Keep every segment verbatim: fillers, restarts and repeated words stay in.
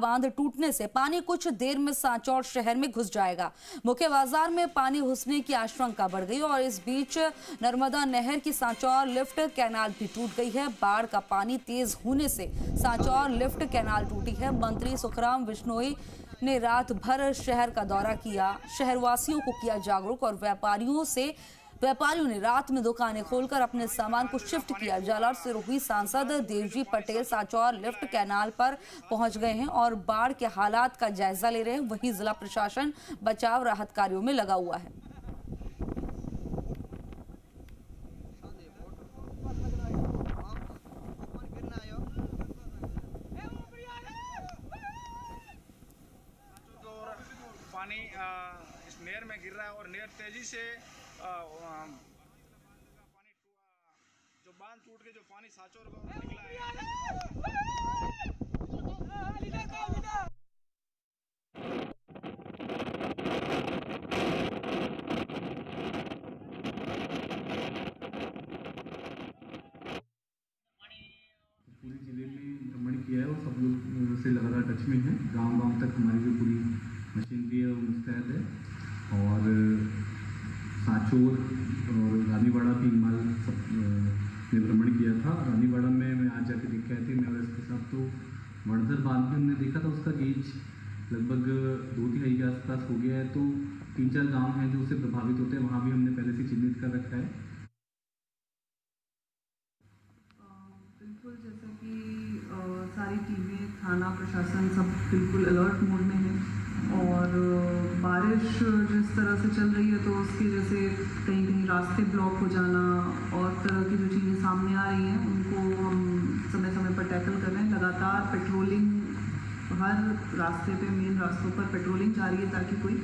बांध टूटने से पानी कुछ देर में सांचौर शहर में घुस जाएगा। मुख्य बाजार में पानी घुसने की आशंका बढ़ गई और इस बीच नर्मदा नहर की सांचौर लिफ्ट कैनाल भी टूट गई है। बाढ़ का पानी तेज होने से सांचौर लिफ्ट कैनाल टूटी है। मंत्री सुखराम बिश्नोई ने रात भर शहर का दौरा किया, शहरवासियों को किया जागरूक और व्यापारियों से व्यापारियों ने रात में दुकानें खोलकर अपने सामान को शिफ्ट किया। जालौर से रोही सांसद देवजी पटेल सांचौर लिफ्ट कैनाल पर पहुंच गए हैं और बाढ़ के हालात का जायजा ले रहे हैं। वहीं जिला प्रशासन बचाव राहत कार्यों में लगा हुआ है। पानी इस नहर में गिर रहा है और नहर तेजी से पानी जो बांध टूट के जो पानी सांचौर गांव निकला है। पूरे जिले में भ्रमण किया है और सब लोग से लगातार टच में है। गांव गांव तक हमारी जो पूरी मशीनरी है वो मुस्तैद है और सांचौर और रानीवाड़ा की माल सब ने भ्रमण किया था। रानीवाड़ा में मैं आज जाके देख के आई थी, मैं और इसके साथ तो वनधर बांध भी हमने देखा था। उसका गेज लगभग दो तिहाई के आसपास हो गया है, तो तीन चार गांव हैं जो उससे प्रभावित होते हैं, वहाँ भी हमने पहले से चिन्हित कर रखा है। बिल्कुल, जैसा कि सारी टीमें, थाना प्रशासन सब बिल्कुल अलर्ट मोड में है और बारिश जिस तरह से चल रही है तो उसकी जैसे कहीं कहीं रास्ते ब्लॉक हो जाना और तरह की जो चीज़ें सामने आ रही हैं उनको हम समय समय पर टैकल कर रहे हैं। लगातार पेट्रोलिंग, हर रास्ते पे, मेन रास्तों पर पेट्रोलिंग जारी है ताकि कोई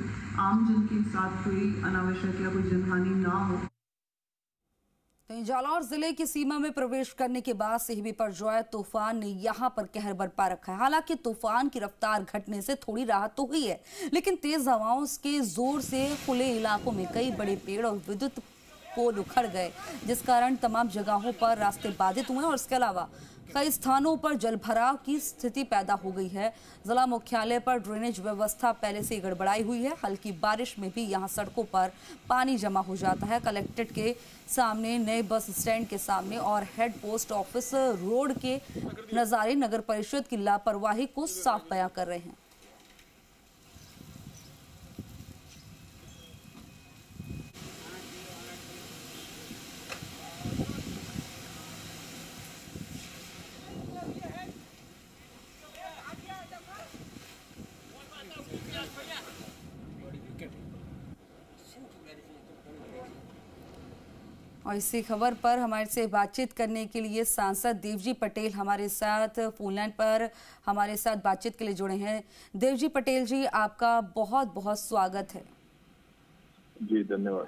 आम जन के साथ कोई अनावश्यक या कोई जनहानि ना हो। जालौर जिले की सीमा में प्रवेश करने के बाद से ही बिपरजॉय तूफान ने यहां पर कहर बरपा रखा है। हालांकि तूफान की रफ्तार घटने से थोड़ी राहत तो हुई है, लेकिन तेज हवाओं के जोर से खुले इलाकों में कई बड़े पेड़ और विद्युत पोल उखड़ गए, जिस कारण तमाम जगहों पर रास्ते बाधित हुए और इसके अलावा कई स्थानों पर जलभराव की स्थिति पैदा हो गई है। जिला मुख्यालय पर ड्रेनेज व्यवस्था पहले से गड़बड़ाई हुई है। हल्की बारिश में भी यहां सड़कों पर पानी जमा हो जाता है। कलेक्ट्रेट के सामने, नए बस स्टैंड के सामने और हेड पोस्ट ऑफिस रोड के नज़ारे नगर परिषद की लापरवाही को साफ बयां कर रहे हैं। और इसी खबर पर हमारे से बातचीत करने के लिए सांसद देवजी पटेल हमारे साथ फोन लाइन पर हमारे साथ बातचीत के लिए जुड़े हैं। देवजी पटेल जी, आपका बहुत बहुत स्वागत है। जी धन्यवाद।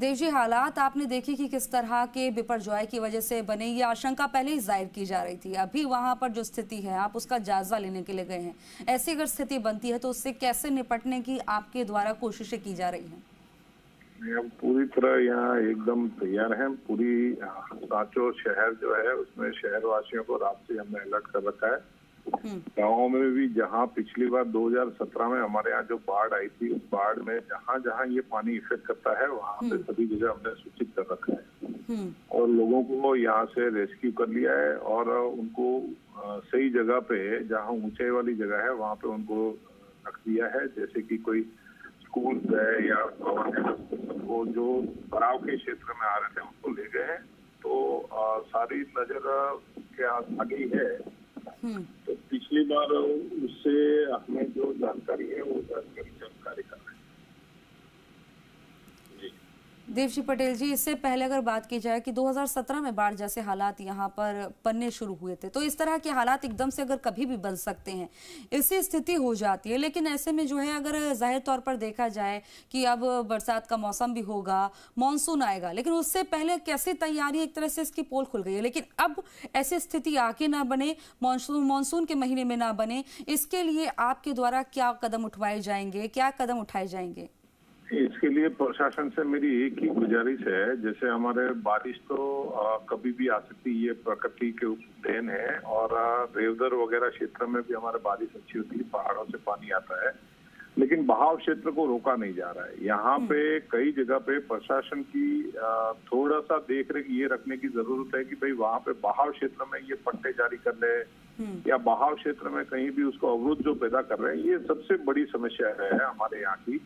देवजी, हालात आपने देखी कि किस तरह के बिपरजॉय की वजह से बने, ये आशंका पहले ही जाहिर की जा रही थी। अभी वहाँ पर जो स्थिति है आप उसका जायजा लेने के लिए गए हैं। ऐसी अगर स्थिति बनती है तो उससे कैसे निपटने की आपके द्वारा कोशिशें की जा रही हैं? हम पूरी तरह यहाँ एकदम तैयार हैं। पूरी सांचौर शहर जो है उसमें शहरवासियों को रात से हमने अलर्ट कर रखा है। गाँव में भी जहाँ पिछली बार दो हज़ार सत्रह में हमारे यहाँ जो बाढ़ आई थी, उस बाढ़ में जहाँ जहाँ ये पानी इफेक्ट करता है वहाँ पे सभी जगह हमने सूचित कर रखा है और लोगों को यहाँ से रेस्क्यू कर लिया है और उनको सही जगह पे, जहाँ ऊंचाई वाली जगह है वहाँ पे उनको रख दिया है। जैसे की कोई स्कूल गए या वो जो भराव के क्षेत्र में आ रहे थे उनको ले गए हैं, तो आ, सारी नजर के आगे है। तो पिछली बार उससे हमें जो जानकारी है वो जानकारी हम कार्य कर रहे हैं। देवजी पटेल जी, इससे पहले अगर बात की जाए कि दो हज़ार सत्रह में बाढ़ जैसे हालात यहाँ पर बनने शुरू हुए थे, तो इस तरह के हालात एकदम से अगर कभी भी बन सकते हैं, ऐसी स्थिति हो जाती है। लेकिन ऐसे में जो है अगर जाहिर तौर पर देखा जाए कि अब बरसात का मौसम भी होगा, मानसून आएगा, लेकिन उससे पहले कैसी तैयारी, एक तरह से इसकी पोल खुल गई है। लेकिन अब ऐसी स्थिति आके ना बने, मानसून मानसून के महीने में ना बने, इसके लिए आपके द्वारा क्या कदम उठवाए जाएंगे, क्या कदम उठाए जाएंगे? इसके लिए प्रशासन से मेरी एक ही गुजारिश है, जैसे हमारे बारिश तो आ, कभी भी आ सकती, ये प्रकृति के देन है, और रेवदर वगैरह क्षेत्र में भी हमारे बारिश अच्छी होती है, पहाड़ों से पानी आता है, लेकिन बहाव क्षेत्र को रोका नहीं जा रहा है। यहाँ पे कई जगह पे प्रशासन की आ, थोड़ा सा देख रेख ये रखने की जरूरत है कि भाई वहाँ पे बहाव क्षेत्र में ये पट्टे जारी कर ले, या बहाव क्षेत्र में कहीं भी उसको अवरुद्ध जो पैदा कर रहे हैं, ये सबसे बड़ी समस्या है हमारे यहाँ की।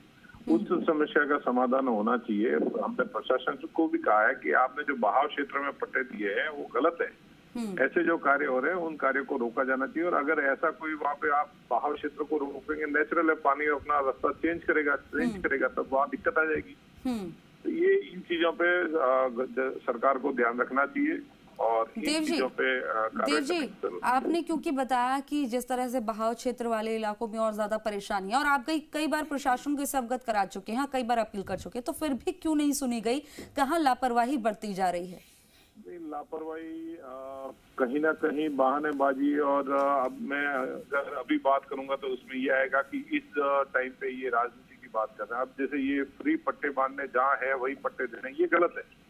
उस समस्या का समाधान होना चाहिए। हमने प्रशासन को भी कहा है कि आपने जो बहाव क्षेत्र में पट्टे दिए हैं वो गलत है, ऐसे जो कार्य हो रहे हैं उन कार्यों को रोका जाना चाहिए। और अगर ऐसा कोई वहाँ पे आप बहाव क्षेत्र को रोकेंगे, नेचुरल है पानी अपना रास्ता चेंज करेगा चेंज करेगा तब वहाँ दिक्कत आ जाएगी। तो ये इन चीजों पे सरकार को ध्यान रखना चाहिए। और देव जी, देव जी आपने क्योंकि बताया कि जिस तरह से बहाव क्षेत्र वाले इलाकों में और ज्यादा परेशानी है, और आप कई कई बार प्रशासन को इससे अवगत करा चुके हैं, कई बार अपील कर चुके हैं, तो फिर भी क्यों नहीं सुनी गई? कहाँ लापरवाही बरती जा रही है? लापरवाही कहीं ना कहीं बहानेबाजी, और अब मैं अगर अभी बात करूंगा तो उसमें ये आएगा कि इस टाइम पे ये राजनीति की बात कर रहे हैं। अब जैसे ये फ्री पट्टे बांधने जहाँ है वही पट्टे देने, ये गलत है।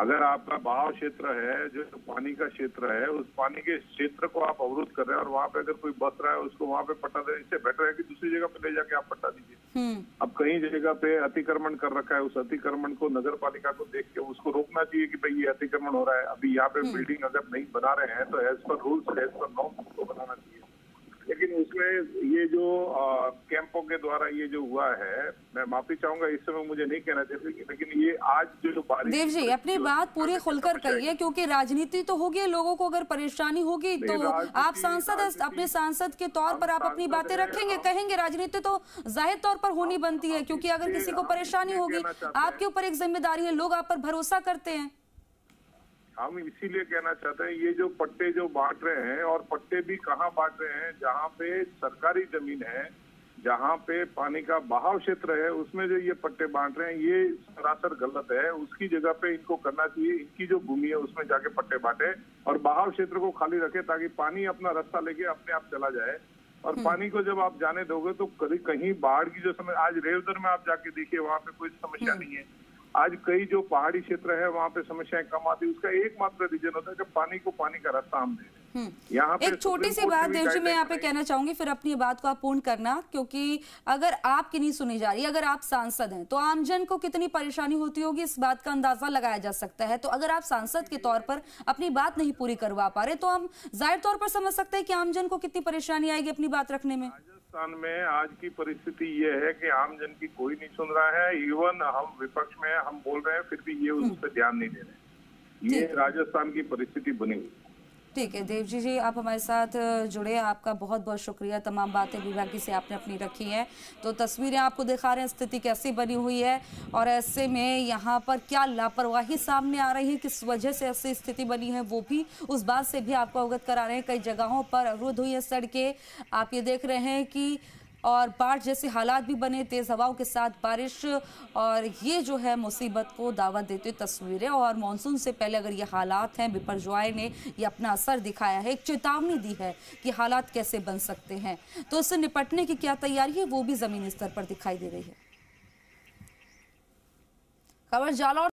अगर आपका बहाव क्षेत्र है, जो पानी का क्षेत्र है, उस पानी के क्षेत्र को आप अवरुद्ध कर रहे हैं और वहाँ पे अगर कोई बस रहा है उसको वहाँ पे पट्टा दे, इससे बेटर है कि दूसरी जगह पे ले जाके आप पट्टा दीजिए। अब कहीं जगह पे अतिक्रमण कर रखा है, उस अतिक्रमण को नगर पालिका को देख के उसको रोकना चाहिए कि भाई ये अतिक्रमण हो रहा है। अभी यहाँ पे बिल्डिंग अगर नहीं बना रहे हैं तो as per rules as per norm उसको बनाना चाहिए। लेकिन उसमें ये जो आ, कैंपों के द्वारा ये जो हुआ है, मैं माफी चाहूंगा इस समय मुझे नहीं कहना चाहिए, लेकिन ये आज जो बारिश। देव जी अपनी बात पूरी खुलकर करिए, क्योंकि राजनीति तो होगी, लोगों को अगर परेशानी होगी तो आप सांसद हैं, अपने सांसद के तौर पर आप अपनी बातें रखेंगे, कहेंगे। राजनीति तो जाहिर तौर पर होनी बनती है, क्योंकि अगर किसी को परेशानी होगी, आपके ऊपर एक जिम्मेदारी है, लोग आप पर भरोसा करते हैं। हम इसीलिए कहना चाहते हैं ये जो पट्टे जो बांट रहे हैं, और पट्टे भी कहाँ बांट रहे हैं, जहाँ पे सरकारी जमीन है, जहाँ पे पानी का बहाव क्षेत्र है, उसमें जो ये पट्टे बांट रहे हैं ये सरासर गलत है। उसकी जगह पे इनको करना चाहिए, इनकी जो भूमि है उसमें जाके पट्टे बांटे और बहाव क्षेत्र को खाली रखे, ताकि पानी अपना रास्ता लेके अपने आप चला जाए। और पानी को जब आप जाने दोगे तो कहीं बाढ़ की जो समस्या, आज रेवदर में आप जाके देखिए, वहाँ पे कोई समस्या नहीं है। आज कई जो पहाड़ी क्षेत्र है वहाँ पे समस्याएं कम आती है, उसका एकमात्र रीजन होता है कि पानी को पानी का रास्ता हम दे। यहाँ एक छोटी सी बात देव जी मैं यहाँ पे कहना चाहूंगी, फिर अपनी बात को आप पूर्ण करना, क्योंकि अगर आपकी नहीं सुनी जा रही, अगर आप सांसद हैं तो आमजन को कितनी परेशानी होती होगी इस बात का अंदाजा लगाया जा सकता है। तो अगर आप सांसद के तौर पर अपनी बात नहीं पूरी करवा पा रहे तो हम जाहिर तौर पर समझ सकते हैं कि आमजन को कितनी परेशानी आएगी अपनी बात रखने में। राजस्थान में आज की परिस्थिति ये है कि आमजन की कोई नहीं सुन रहा है, इवन हम विपक्ष में हम बोल रहे हैं फिर भी ये उस पर ध्यान नहीं दे रहे, ये राजस्थान की परिस्थिति बनी हुई। ठीक है देव जी जी आप हमारे साथ जुड़े, आपका बहुत बहुत शुक्रिया। तमाम बातें विभागी से आपने अपनी रखी हैं, तो तस्वीरें आपको दिखा रहे हैं स्थिति कैसी बनी हुई है, और ऐसे में यहाँ पर क्या लापरवाही सामने आ रही है, किस वजह से ऐसी स्थिति बनी है, वो भी उस बात से भी आपको अवगत करा रहे हैं। कई जगहों पर अवरुद्ध हुई है सड़कें, आप ये देख रहे हैं कि, और बाढ़ जैसे हालात भी बने, तेज़ हवाओं के साथ बारिश, और ये जो है मुसीबत को दावत देते तस्वीरें। और मानसून से पहले अगर ये हालात हैं, बिपरजॉय ने ये अपना असर दिखाया है, एक चेतावनी दी है कि हालात कैसे बन सकते हैं, तो उससे निपटने की क्या तैयारी है वो भी ज़मीनी स्तर पर दिखाई दे रही है। खबर जालौर।